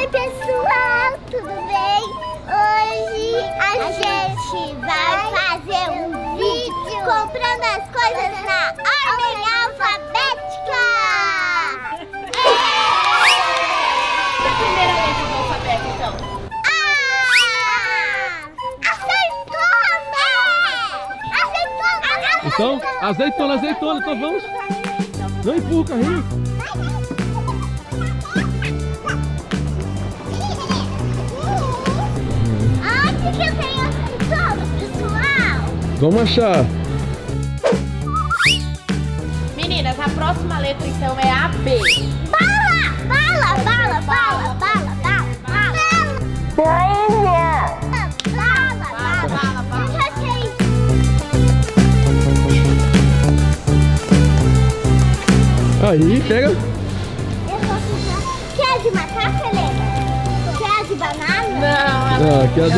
Oi pessoal, tudo bem? Hoje a gente vai fazer um vídeo comprando as coisas na ordem alfabética! É! Primeiramente o alfabeto então. Azeitona! Então, azeitona, então vamos! Não empurra o carrinho! Vamos achar. Meninas, a próxima letra então é a B. Bala. Já sei. Aí, pega. Eu posso usar. Quer a de macaco, Helena? Quer a de banana? Não, ela quer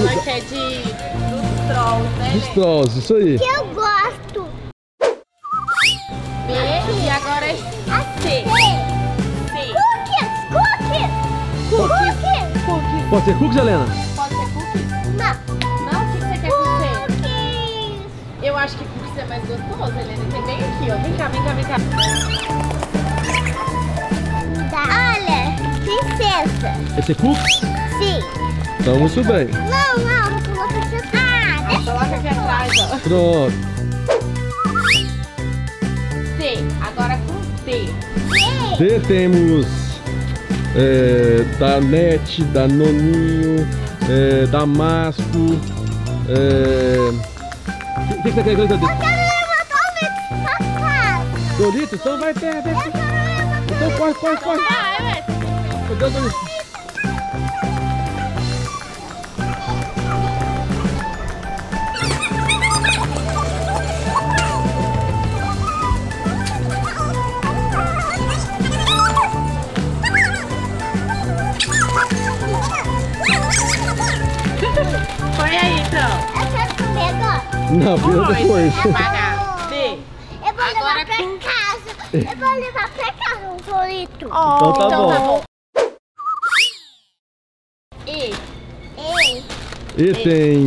de... Dos trolls, isso aí. Que eu gosto. B e agora é a C. Cookies. Pode ser cookies, Helena? Pode ser cookies? Não, o que você quer com C? Cookies. Eu acho que cookies é mais gostoso, Helena. Você vem aqui, ó. Vem cá. Olha, princesa. Esse é cookies? Sim. Então, muito bem. Não, eu vou colocar aqui. Coloca aqui atrás, ó. Pronto. C. Agora com D. D temos Danete, Danoninho, Damasco. O que você quer coisa dele? Eu quero levar Doritos. Doritos? Então vai perder. Então corre. Cadê o Doritos? Não, pior depois. Eu vou levar pra casa um Dorito. Então tá bom. E tem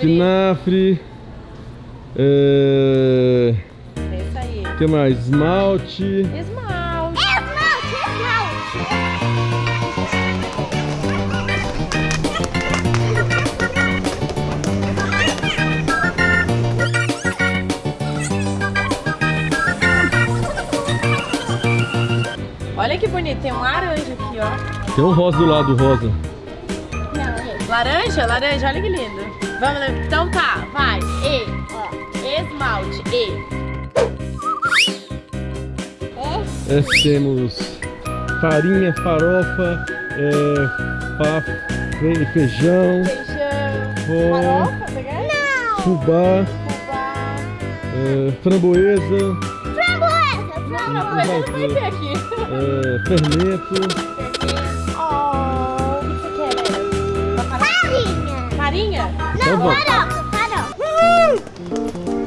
espinafre. Esse aí. O que mais? Esmalte. Olha que bonito, tem um laranja aqui, ó. Tem um rosa do lado, rosa. Não, laranja, olha que lindo. Vamos, então tá, vai. E, ó, esmalte, E. Esse temos farinha, farofa, feijão. Farofa, você quer? Não. Fubá. Framboesa. Fermento. Oh, o que você quer, Helena? Farinha? Não, farofa.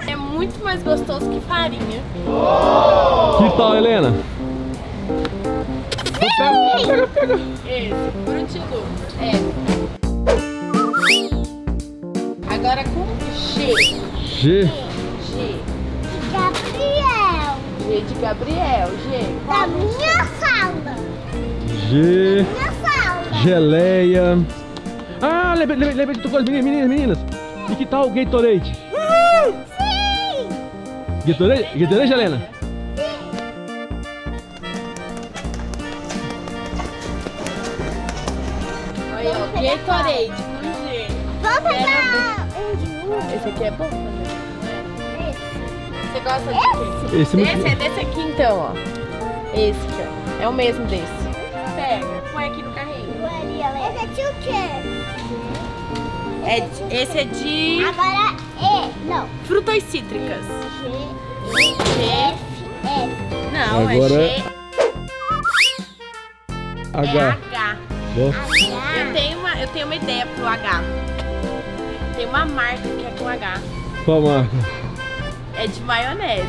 É muito mais gostoso que farinha. Oh! Que tal, Helena? Pega. Esse, frutilú. É. Agora com G. G de Gabriel. Da minha sala. G. Da minha sala. Geleia. Ah, lembrei de outra coisa. Meninas. E que tal o Gatorade? Sim! Gatorade, Helena? Sim! Olha, o Gatorade com G. Vamos pegar um de mim. Esse aqui é bom, né? Você gosta de quê? Desse aqui então, ó. Esse aqui, ó. É o mesmo desse. Pega, põe aqui no carrinho. Esse é de o quê? Esse é de... Agora E, não. Frutas cítricas. G, F. Não, agora é G. H. Eu tenho uma ideia pro H. Tem uma marca que é com H. Qual marca? É de maionese.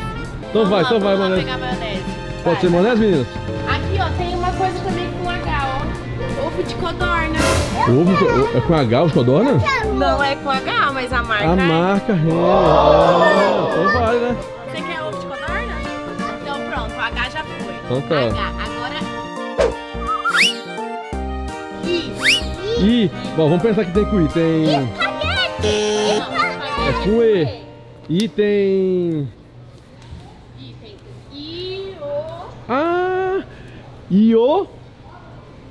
Então vai, maionese. Pode ser maionese, meninas? Aqui, ó, tem uma coisa também com H, ó. ovo de codorna. Ovo é com H, ovo de codorna? Não é com H, mas a marca. A marca, é. Então vale, né? Você quer ovo de codorna? Então pronto, o H já foi. Então tá. H, agora. I. Bom, vamos pensar que tem com I. Tem. É com E. I tem. Io...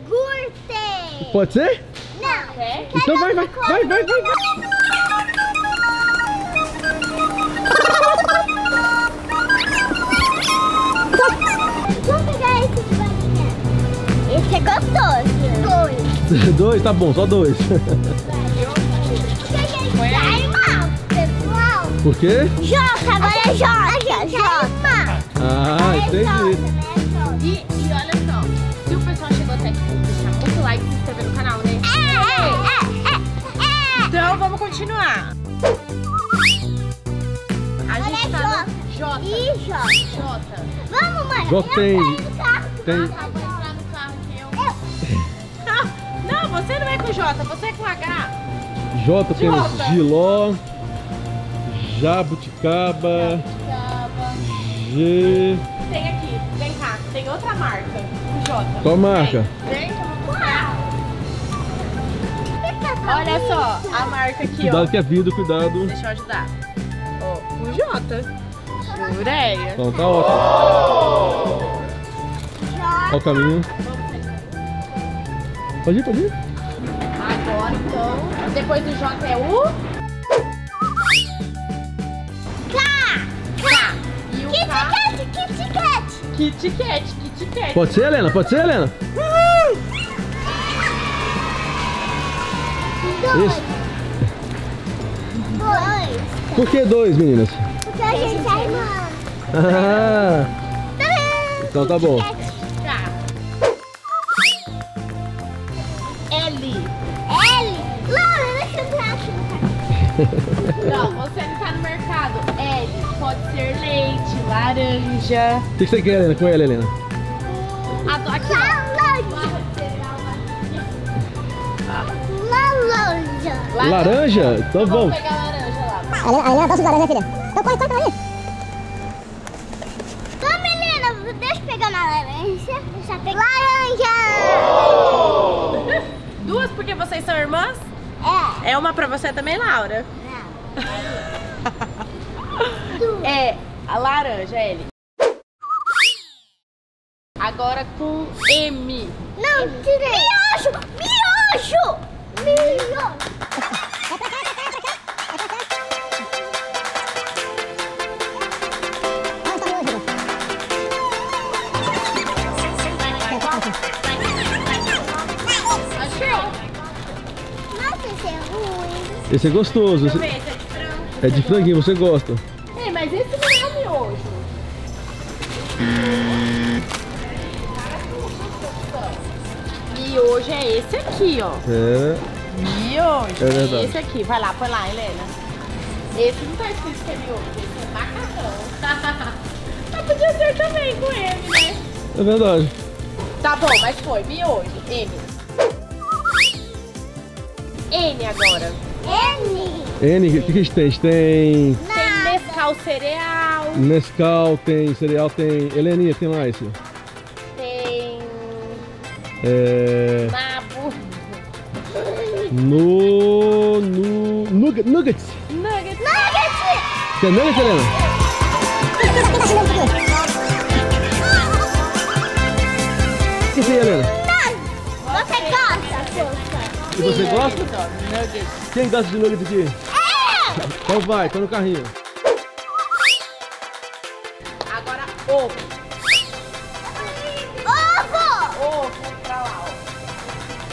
Gurte! Pode ser? Não! É? Então vai! Vamos pegar esse de balinha. Esse é gostoso. Dois, tá bom, só dois. Vai mal, pessoal. Por quê? Jota, agora é Jota. Ah, entendi. E olha só, se o pessoal chegou até aqui, deixar muito like e se inscrever no canal, né? Então vamos continuar. A gente tá no J. J. Vamos, mãe. J tem. Tem. Ah, vou entrar no carro aqui, eu. Não, você não é com J, você é com H. J tem Giló, Jabuticaba, G. Tem aqui. Tem outra marca, o J. Qual marca? Vem. Olha só a marca aqui, cuidado, ó. Cuidado que é vidro, cuidado. Deixa eu ajudar. Ó, o J. Jureia. Então tá ótimo. Olha o caminho. Pode ir. Agora então, depois do J é o... K. E o K... Kit Kat. Pode ser, Helena? Uhul! Dois. Por que dois, meninas? Porque a gente é irmã. Ah. Então tá bom. L. Laura, deixa eu entrar aqui. Não, você não tá no mercado. L. Pode ser leite, laranja. O que você quer, Helena? Com ela, Helena? Laranja. Laranja? Então vamos. Vou pegar a laranja lá. Helena, eu gosto de laranja, filha. Então corre pra mim. Então, menina, deixa eu pegar uma laranja. Laranja! Oh! Duas porque vocês são irmãs? É. É uma pra você também, Laura? Não. É a laranja, L. Agora com M. Não, tirei. Miojo! Nossa, esse é ruim. Esse é gostoso. Esse é de franguinho, você gosta. Mas esse não é miojo. Miojo é esse aqui, ó. É. Miojo é verdade. Esse aqui. Vai lá, põe lá, Helena. Esse não tá escrito que é miojo, esse é macarrão. Mas podia ser também com M, né? É verdade. Tá bom, mas foi. Miojo, M. N agora. N, o que a gente tem? Nescau, cereal, tem... Heleninha, tem mais? Tem... Nabo. Nuggets. Tem nuggets, Helena? O que tem, Helena? Você gosta? Nuggets. Quem gosta de nuggets aqui? Eu! Então vai, tô no carrinho. Ovo pra lá, ó.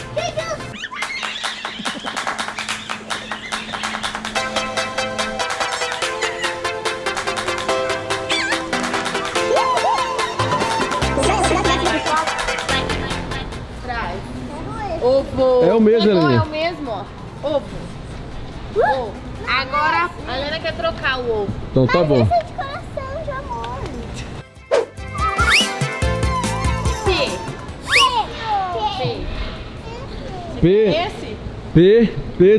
Traz. Ovo. É o mesmo, Helena. É o mesmo, ó. Ovo. Agora a Helena quer trocar o ovo. Então tá bom. P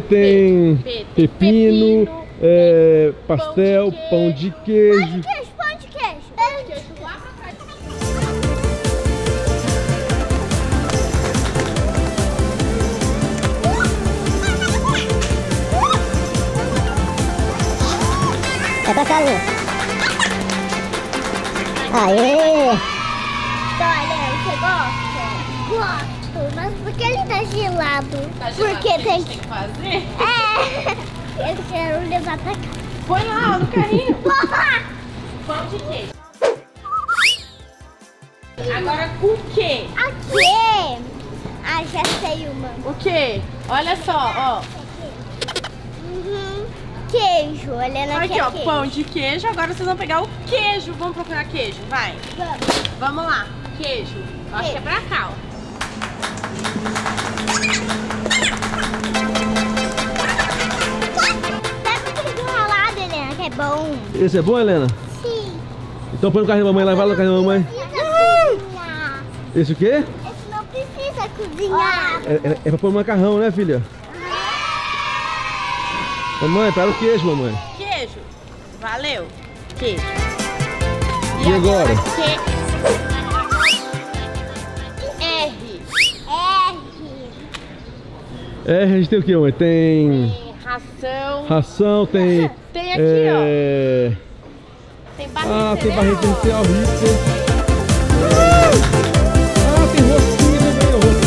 tem pepino, pastel, pão de queijo. Tá passando. Aê! Então, Helena, você gosta? Gosto, mas por que ele tá gelado? Tá gelado porque tem que fazer? É! Eu quero levar pra cá. Põe lá, no carrinho. Pão de queijo. Agora com o quê? Aqui! Ah, já sei uma. O quê? Olha só, ó. Queijo, Helena. Aqui, ó, queijo. Pão de queijo. Agora vocês vão pegar o queijo. Vamos procurar queijo, vai. Vamos lá, queijo. Acho que é pra cá, ó. Pega o queijo ralado, Helena, que é bom. Esse é bom, Helena? Sim. Então põe no carrinho da mamãe lá, vai no carrinho da mamãe. Esse o quê? Esse não precisa cozinhar. É pra pôr macarrão, né, filha? Mamãe, para o queijo, mamãe. Queijo. Valeu. Queijo. E agora? R. R. A gente tem o que, mamãe? Tem ração. Ração, tem... Tem aqui, ó. Tem barrinha de cereal. Ah, tem barrinha de cereal rica. Ah, tem rosquinha também, ó.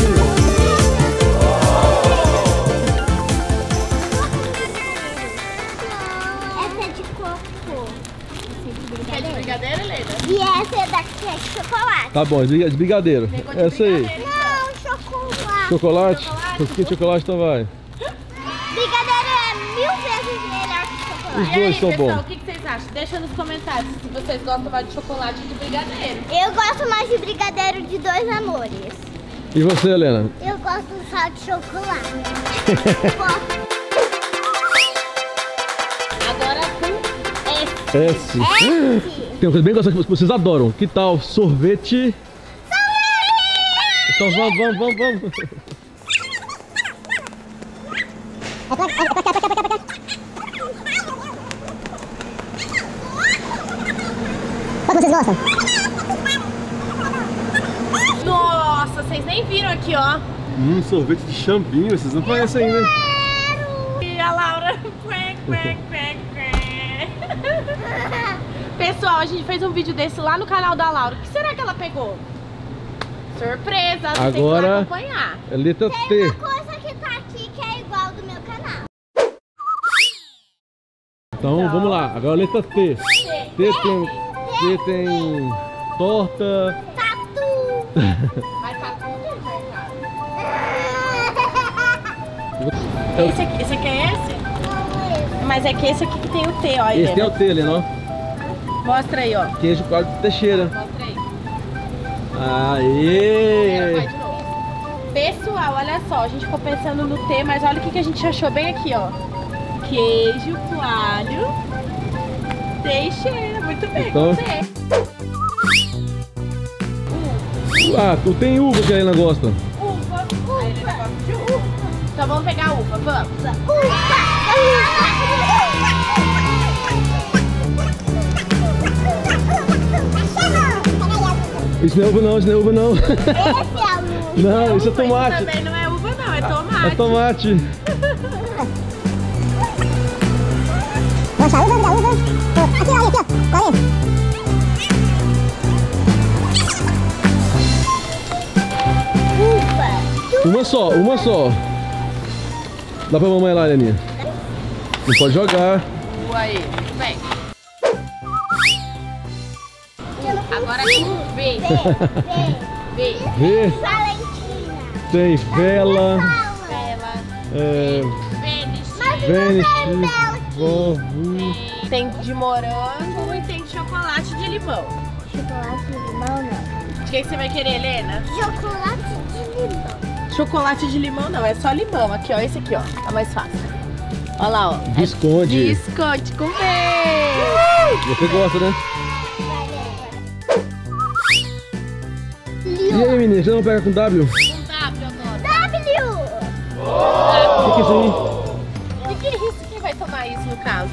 E essa é daqui é de chocolate. Tá bom, de brigadeiro. Essa aí. Não, chocolate. Chocolate? Rosquinha de chocolate, então vai. Brigadeiro é 1000 vezes melhor que chocolate. Os dois são bons. Pessoal, o que vocês acham? Deixa nos comentários se vocês gostam mais de chocolate ou de brigadeiro. Eu gosto mais de brigadeiro de dois amores. E você, Helena? Eu gosto só de chocolate. Agora com S. S. Tem uma coisa bem gostosa que vocês adoram. Que tal sorvete? Sorvete! Então vamos. Qual que vocês gostam? Nossa, vocês nem viram aqui, ó. Sorvete de chambinho, vocês não conhecem ainda. E a Laura... Pessoal, a gente fez um vídeo desse lá no canal da Laura. O que será que ela pegou? Surpresa, agora, tem que ir lá acompanhar. É letra T. Tem uma coisa que tá aqui que é igual do meu canal. Então vamos lá, agora letra T. T tem torta. Tatu. Mas tatu tem mercado. Esse aqui é esse? Mas é que esse aqui que tem o T, ó. Aí, esse tem o T, Helena, ó. Mostra aí, ó. Queijo Cláudio Teixeira. Mostra aí. Aê! Pessoal, olha só. A gente ficou pensando no T, mas olha o que a gente achou bem aqui, ó. Queijo Cláudio Teixeira. Muito bem, então... tu tem uva que a Helena gosta. Uva. A Helena gosta de uva. Então vamos pegar uva, vamos. Uva! Isso não é uva não, isso não é uva não. Esse é uva. Não, isso é tomate. Isso também não é uva não, é tomate. É tomate. Nossa, uva. Aqui, olha, aqui, ó. Olha aí. Uva. Uma só. Dá pra mamãe lá, Heleninha. Não pode jogar. Uva aí, vem. Agora tem V. V. Valentina. Tem vela. Vênis. Tem de morango e tem de chocolate de limão. Chocolate de limão não. O que você vai querer, Helena? Chocolate de limão. Chocolate de limão não, é só limão. Aqui, ó, esse aqui, ó. Tá mais fácil. Olha lá, ó. Bisconde. Bisconde com V. Você gosta, né? E aí, meninas, você não pega com W? Com W agora. W! que é isso aí? O que é isso? Quem vai tomar isso no caso?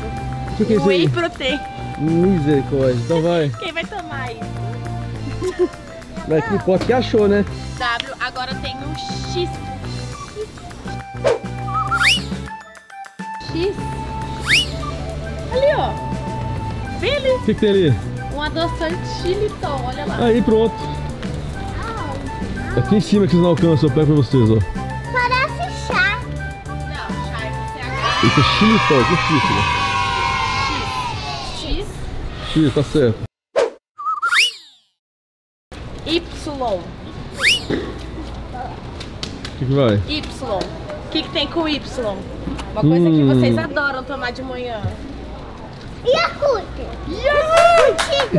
O que é isso aí? Whey Protein. Misericórdia, então vai. Quem vai tomar isso? Mas que pote que achou, né? W, agora tem um X. X. Ali, ó. Vem ali. O que tem ali? Um adoçante xilitol, olha lá. Aí, pronto. Aqui em cima que vocês não alcançam, eu pego pra vocês, ó. Parece chá. Não, chá é com CH. Isso é xilitol, que xícara. X. X. X, tá certo. Y. O que vai? Y. O que tem com Y? Uma coisa que vocês adoram tomar de manhã. Yakult. Yakult.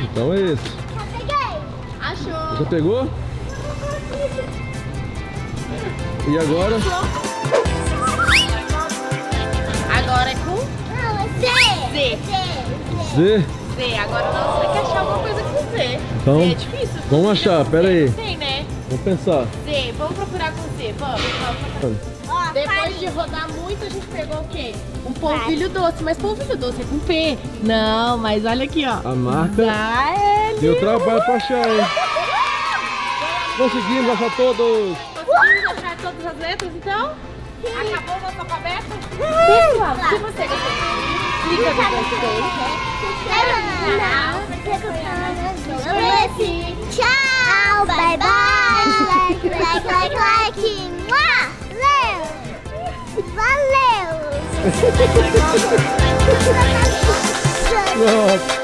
Então é isso. Já peguei. Achou. Já pegou? E agora? Agora é com? Não, é Z. Z. Z. Z. Agora nós temos que achar alguma coisa com Z. Então, Z é difícil. Vamos achar, pera aí. Tem, né? Vamos pensar. Z, vamos procurar com Z. Vamos. Ó, depois de rodar muito, a gente pegou o quê? Um polvilho doce. Mas polvilho doce é com P. Não, mas olha aqui, ó. A marca. Deu trabalho pra achar, hein? Conseguimos achar todos. Conseguimos achar todas as letras, então? Acabou o nosso alfabeto? Pessoal, se você gostou, clica no gostei. Tchau, bye bye. Like. Valeu. Valeu.